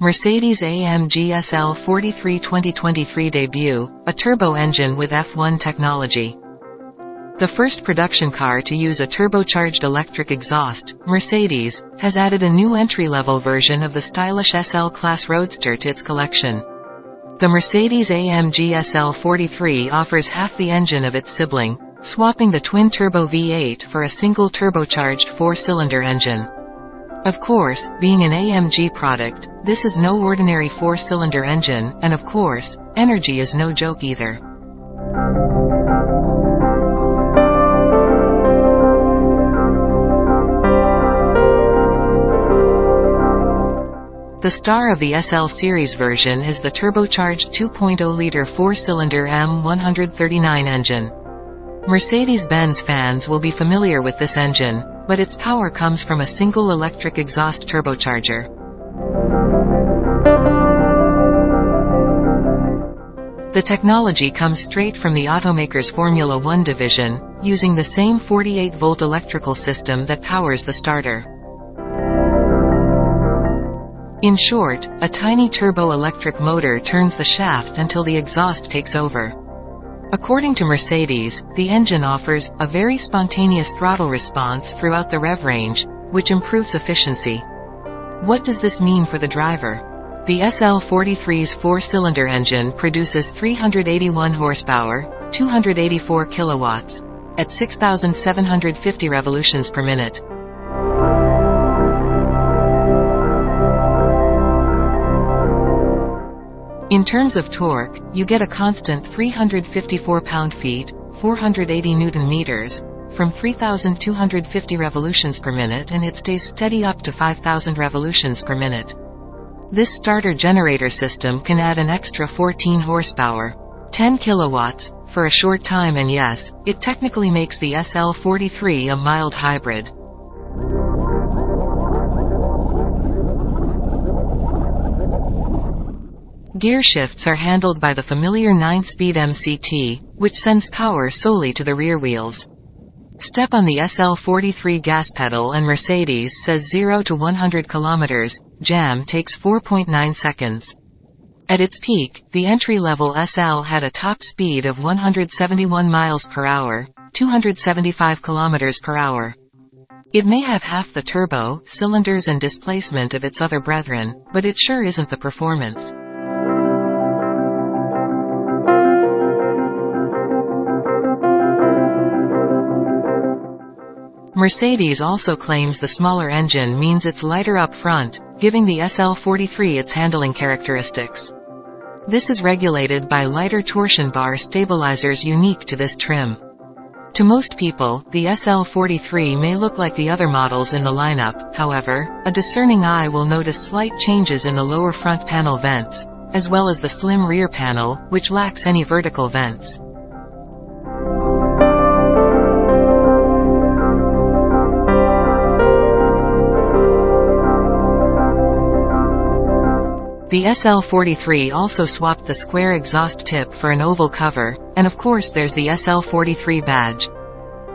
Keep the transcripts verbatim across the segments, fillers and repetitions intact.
Mercedes-A M G S L forty-three twenty twenty-three debut, a turbo engine with F one technology. The first production car to use a turbocharged electric exhaust, Mercedes has added a new entry-level version of the stylish S L-Class Roadster to its collection. The Mercedes-A M G S L forty-three offers half the engine of its sibling, swapping the twin-turbo V eight for a single turbocharged four-cylinder engine. Of course, being an A M G product, this is no ordinary four-cylinder engine, and of course, energy is no joke either. The star of the S L series version is the turbocharged two point oh liter four-cylinder M one thirty-nine engine. Mercedes-Benz fans will be familiar with this engine, but its power comes from a single electric exhaust turbocharger. The technology comes straight from the automaker's Formula One division, using the same forty-eight volt electrical system that powers the starter. In short, a tiny turbo-electric motor turns the shaft until the exhaust takes over. According to Mercedes, the engine offers a very spontaneous throttle response throughout the rev range, which improves efficiency. What does this mean for the driver? The S L forty-three's four-cylinder engine produces three hundred eighty-one horsepower, two hundred eighty-four kilowatts, at six thousand seven hundred fifty revolutions per minute. In terms of torque, you get a constant three hundred fifty-four pound-feet, four hundred eighty newton-meters, from three thousand two hundred fifty revolutions per minute, and it stays steady up to five thousand revolutions per minute. This starter generator system can add an extra fourteen horsepower, ten kilowatts, for a short time, and yes, it technically makes the S L forty-three a mild hybrid. Gear shifts are handled by the familiar nine-speed M C T, which sends power solely to the rear wheels. Step on the S L forty-three gas pedal and Mercedes says zero to one hundred kilometers, jam takes four point nine seconds. At its peak, the entry-level S L had a top speed of one hundred seventy-one miles per hour, two hundred seventy-five kilometers per hour. It may have half the turbo, cylinders and displacement of its other brethren, but it sure isn't the performance. Mercedes also claims the smaller engine means it's lighter up front, giving the S L forty-three its handling characteristics. This is regulated by lighter torsion bar stabilizers unique to this trim. To most people, the S L forty-three may look like the other models in the lineup. However, a discerning eye will notice slight changes in the lower front panel vents, as well as the slim rear panel, which lacks any vertical vents. The S L forty-three also swapped the square exhaust tip for an oval cover, and of course there's the S L forty-three badge.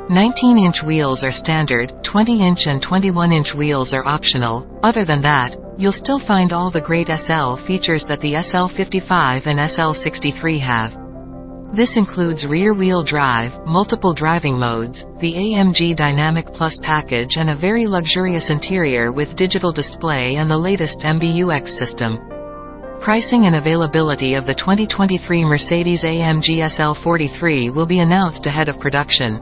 nineteen inch wheels are standard, twenty inch and twenty-one inch wheels are optional. Other than that, you'll still find all the great S L features that the S L fifty-five and S L sixty-three have. This includes rear-wheel drive, multiple driving modes, the A M G Dynamic Plus package and a very luxurious interior with digital display and the latest M B U X system. Pricing and availability of the twenty twenty-three Mercedes-A M G S L forty-three will be announced ahead of production.